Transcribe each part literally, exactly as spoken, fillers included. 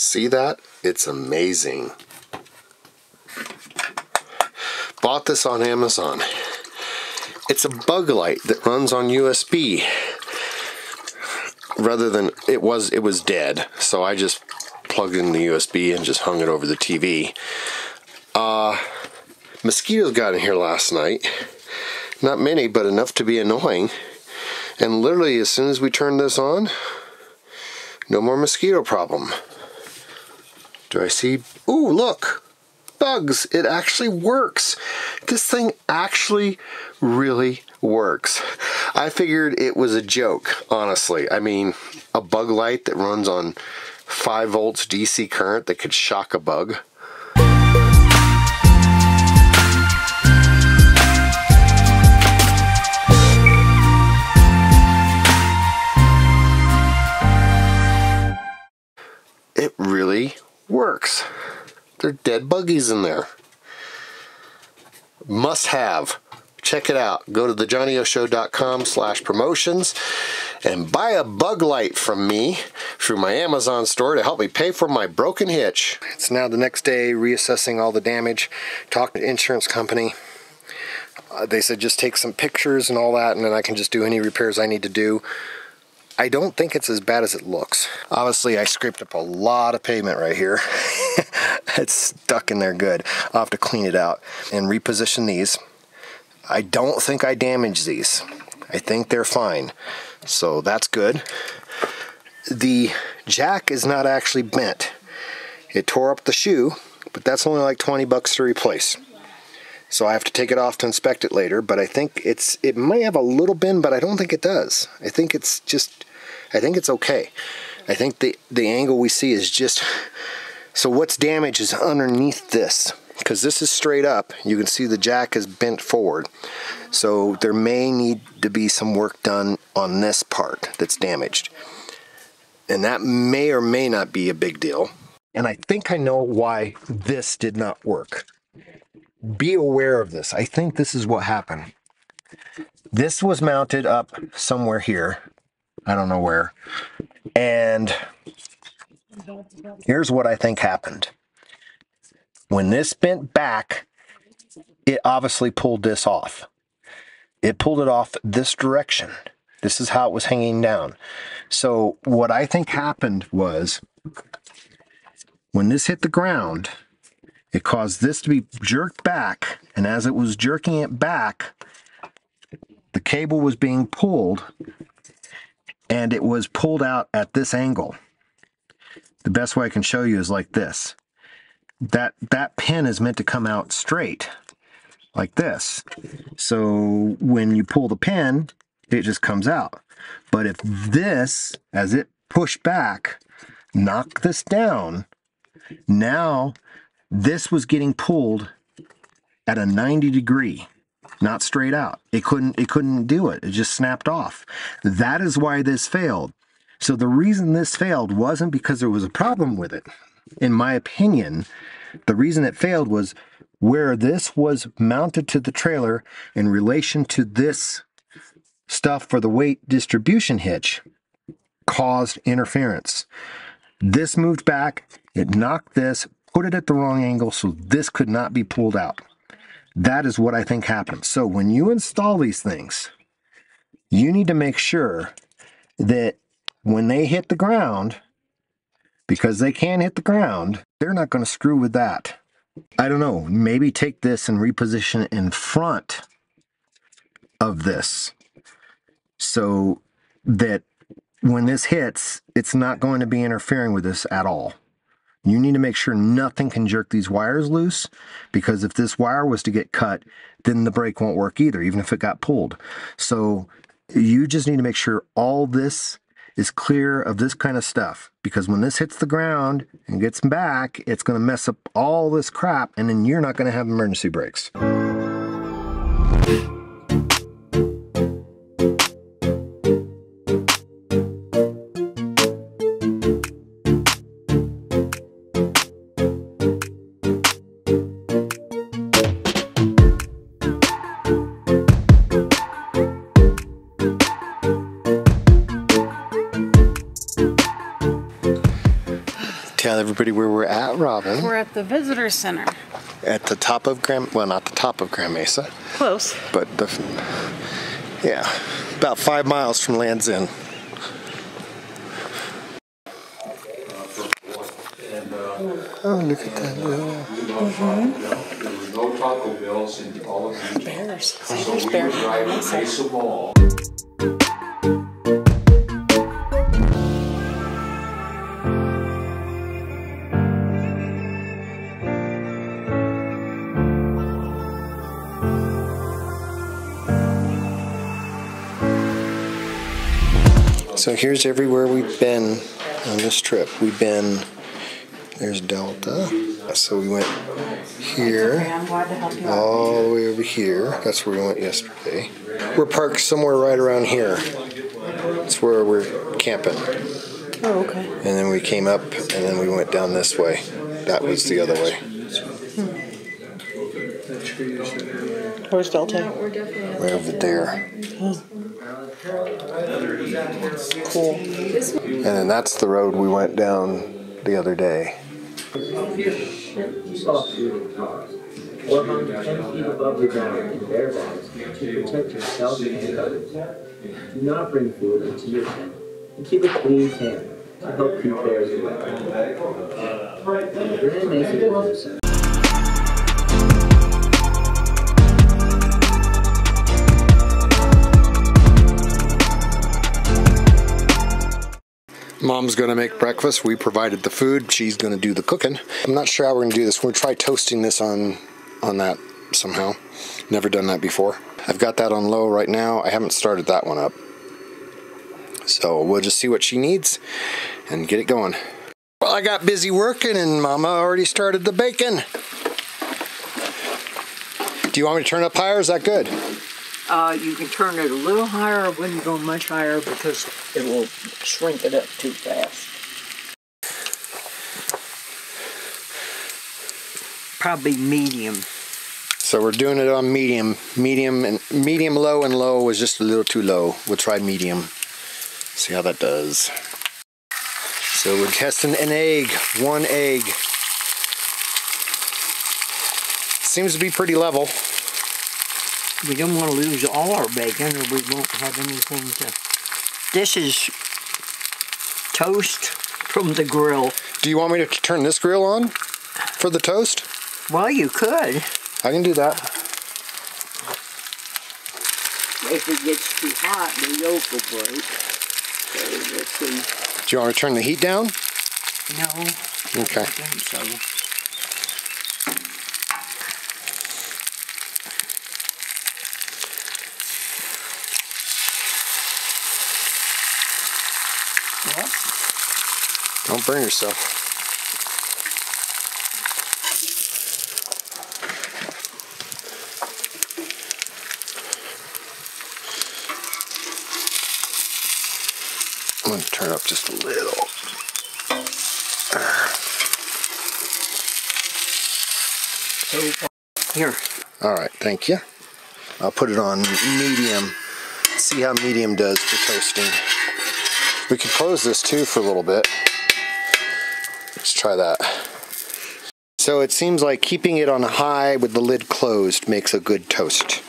See that? It's amazing. Bought this on Amazon. It's a bug light that runs on U S B. Rather than, it was it was dead, so I just plugged in the U S B and just hung it over the T V. Uh, mosquitoes got in here last night. Not many, but enough to be annoying. And literally, as soon as we turned this on, no more mosquito problem. Do I see? Ooh, look! Bugs! It actually works! This thing actually really works. I figured it was a joke, honestly. I mean, a bug light that runs on five volts D C current that could shock a bug. It really works. There are dead buggies in there. Must have. Check it out. Go to the johnny o show dot com slash promotions and buy a bug light from me through my Amazon store to help me pay for my broken hitch. It's now the next day, reassessing all the damage, talking to insurance company. Uh, they said just take some pictures and all that, and then I can just do any repairs I need to do. I don't think it's as bad as it looks. Obviously, I scraped up a lot of pavement right here. It's stuck in there good. I'll have to clean it out and reposition these. I don't think I damaged these. I think they're fine. So that's good. The jack is not actually bent. It tore up the shoe, but that's only like twenty bucks to replace. So I have to take it off to inspect it later, but I think it's, it may have a little bend, but I don't think it does. I think it's just, I think it's okay. I think the, the angle we see is just, so what's damaged is underneath this, because this is straight up. You can see the jack is bent forward. So there may need to be some work done on this part that's damaged. And that may or may not be a big deal. And I think I know why this did not work. Be aware of this. I think this is what happened. This was mounted up somewhere here. I don't know where. And here's what I think happened. When this bent back, it obviously pulled this off. It pulled it off this direction. This is how it was hanging down. So what I think happened was when this hit the ground, it caused this to be jerked back, and as it was jerking it back, the cable was being pulled, and it was pulled out at this angle. The best way I can show you is like this. That, that pin is meant to come out straight, like this. So when you pull the pin, it just comes out. But if this, as it pushed back, knocked this down, now this was getting pulled at a ninety degree, not straight out. It couldn't, it couldn't do it. It just snapped off. That is why this failed. So the reason this failed wasn't because there was a problem with it. In my opinion, the reason it failed was where this was mounted to the trailer in relation to this stuff for the weight distribution hitch caused interference. This moved back, it knocked this, put it at the wrong angle, so this could not be pulled out. That is what I think happened. So when you install these things, you need to make sure that when they hit the ground, because they can hit the ground, they're not going to screw with that. I don't know, maybe take this and reposition it in front of this so that when this hits, it's not going to be interfering with this at all. You need to make sure nothing can jerk these wires loose, because if this wire was to get cut, then the brake won't work either, even if it got pulled. So you just need to make sure all this is clear of this kind of stuff, because when this hits the ground and gets back, it's going to mess up all this crap, and then you're not going to have emergency brakes. tell everybody where we're at, Robin. We're at the visitor center. At the top of Grand, well, not the top of Grand Mesa. Close. But the, yeah, about five miles from Land's End. Oh, look at that. Mm-hmm. There were no Taco Bells in all of the bears. So we would ride a Mesa Mall. So here's everywhere we've been on this trip. We've been, there's Delta. So we went here, all the way over here. That's where we went yesterday. We're parked somewhere right around here. That's where we're camping. Oh, okay. And then we came up, and then we went down this way. That was the other way. Hmm. Where's Delta? Right over there. Oh. Cool. And then that's the road we went down the other day. one hundred ten feet above the ground in bear bags to protect yourself and others. Do not bring food into your tent and keep a clean tent to help keep bears away. Mom's gonna make breakfast. We provided the food. She's gonna do the cooking. I'm not sure how we're gonna do this. We're gonna try toasting this on on that somehow. Never done that before. I've got that on low right now. I haven't started that one up. So we'll just see what she needs and get it going. Well, I got busy working and Mama already started the bacon. Do you want me to turn up higher? Is that good? Uh, you can turn it a little higher. I wouldn't go much higher because it will shrink it up too fast. Probably medium. So we're doing it on medium. Medium and medium low and low was just a little too low. We'll try medium. See how that does. So we're testing an egg. One egg. Seems to be pretty level. We don't want to lose all our bacon or we won't have anything to... This is toast from the grill. Do you want me to turn this grill on for the toast? Well, you could. I can do that. If it gets too hot, the yolk will break. So let's see. Do you want to turn the heat down? No. Okay. I think so. Don't burn yourself. I'm going to turn up just a little. Here. All right, thank you. I'll put it on medium. See how medium does for toasting. We can close this too for a little bit. Let's try that. So it seems like keeping it on high with the lid closed makes a good toast.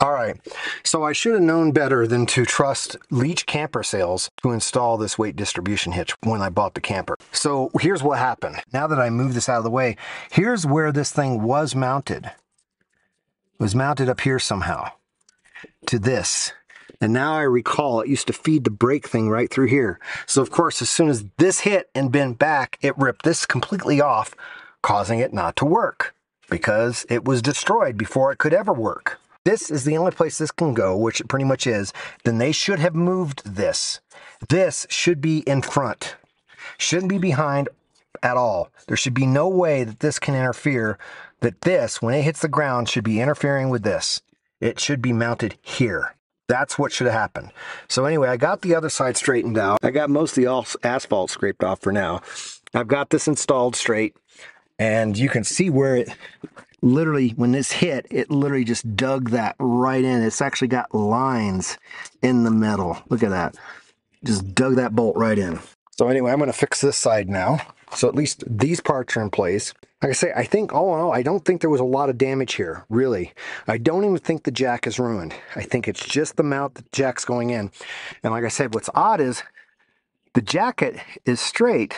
All right, so I should have known better than to trust Leach Camper Sales to install this weight distribution hitch when I bought the camper. So here's what happened. Now that I moved this out of the way, here's where this thing was mounted. It was mounted up here somehow to this. And now I recall it used to feed the brake thing right through here. So of course, as soon as this hit and bent back, it ripped this completely off, causing it not to work because it was destroyed before it could ever work. This is the only place this can go, which it pretty much is. Then they should have moved this. This should be in front. Shouldn't be behind at all. There should be no way that this can interfere, that this, when it hits the ground, should be interfering with this. It should be mounted here. That's what should have happened. So anyway, I got the other side straightened out. I got most of the asphalt scraped off for now. I've got this installed straight, and you can see where it literally, when this hit, it literally just dug that right in. It's actually got lines in the metal. Look at that. Just dug that bolt right in. So anyway, I'm going to fix this side now. So at least these parts are in place. Like I say, I think, all in all, I don't think there was a lot of damage here, really. I don't even think the jack is ruined. I think it's just the mount that the jack's going in. And like I said, what's odd is the jacket is straight.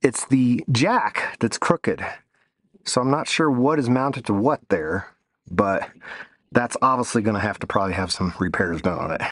It's the jack that's crooked. So I'm not sure what is mounted to what there, but that's obviously going to have to probably have some repairs done on it.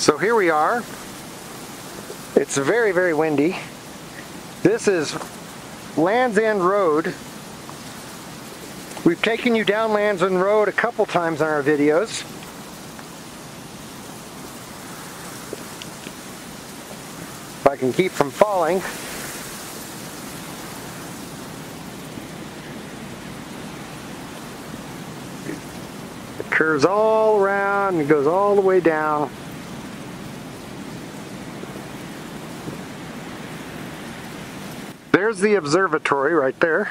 So here we are. It's very, very windy. This is Land's End Road. We've taken you down Land's End Road a couple times in our videos. If I can keep from falling. It curves all around and goes all the way down. There's the observatory right there,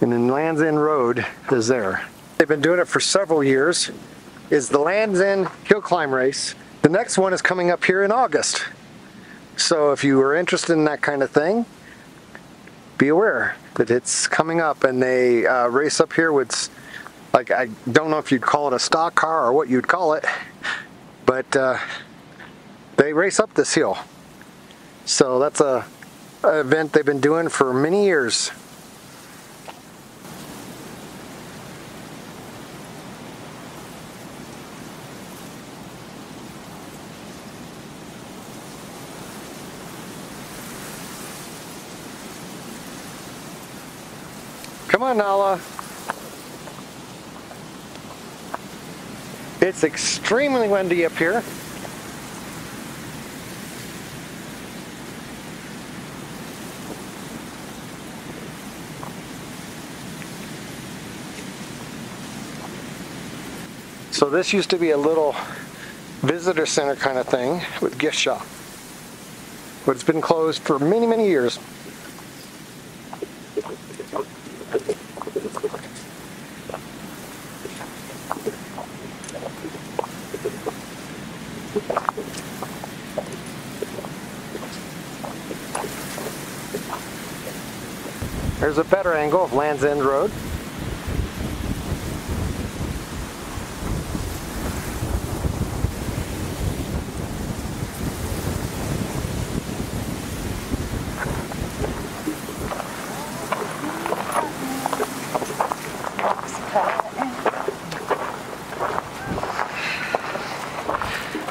and then Land's End Road is there. They've been doing it for several years. It's the Land's End Hill Climb Race. The next one is coming up here in August. So if you are interested in that kind of thing, be aware that it's coming up, and they uh, race up here with, like, I don't know if you'd call it a stock car or what you'd call it, but uh, they race up this hill. So that's a event they've been doing for many years. Come on, Nala. It's extremely windy up here. So this used to be a little visitor center kind of thing with gift shop, but it's been closed for many, many years. There's a better angle of Land's End Road.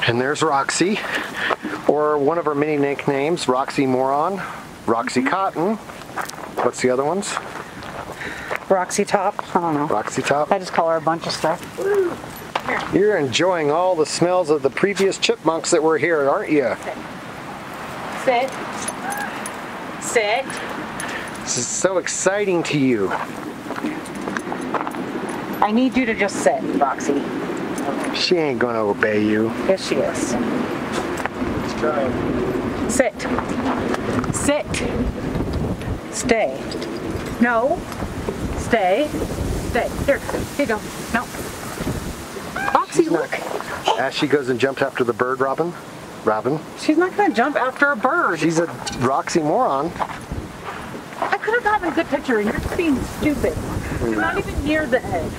And there's Roxy, or one of her many nicknames, Roxy Moron, Roxy Cotton. What's the other ones? Roxy Top, I don't know. Roxy Top? I just call her a bunch of stuff. You're enjoying all the smells of the previous chipmunks that were here, aren't you? Sit. Sit. Sit. This is so exciting to you. I need you to just sit, Roxy. She ain't gonna obey you. Yes, she is. Let's try it. Sit. Sit. Stay. No. Stay. Stay. Here. Here you go. No. Roxy, look. As she goes and jumps after the bird, Robin. Robin. She's not gonna jump after a bird. She's a Roxy moron. I could have gotten a good picture. You're being stupid. You're not even near the edge.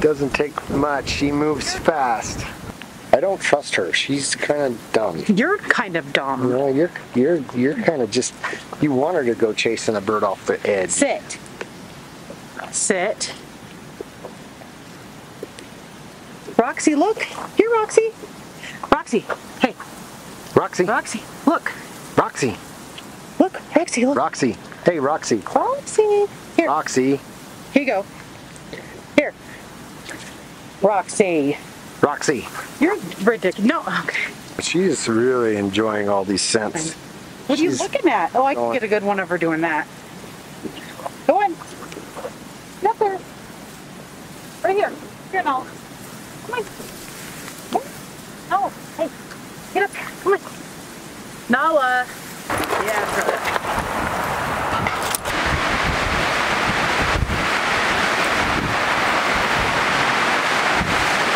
Doesn't take much. She moves fast. I don't trust her. She's kind of dumb. You're kind of dumb. No, you're you're you're kind of just. You want her to go chasing a bird off the edge. Sit. Sit. Roxy, look. Here, Roxy. Roxy. Hey. Roxy. Roxy. Look. Roxy. Look, Roxy, look. Roxy. Hey, Roxy. Roxy. Here. Roxy. Here you go. Here. Roxy. Roxy. You're ridiculous. No. Okay. She's really enjoying all these scents. What are She's you looking at? Oh, I can get a good one of her doing that. Go on. Up there. Right here. Here now. Come on. No. Hey. Get up here. Come on. Nala. Yeah.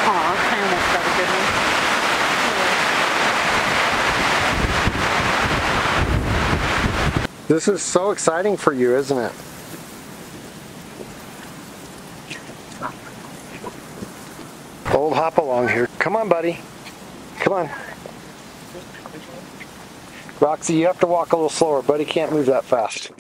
Aw, I almost got a good one. Yeah. This is so exciting for you, isn't it? Old hop along here. Come on, buddy. Come on. Roxy, you have to walk a little slower. Buddy can't move that fast.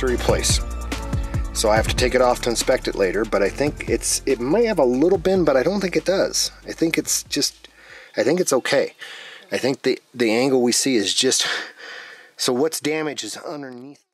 To replace, so I have to take it off to inspect it later, but I think it's it may have a little bend, but I don't think it does. I think it's just I think it's okay. I think the the angle we see is just so what's damaged is underneath.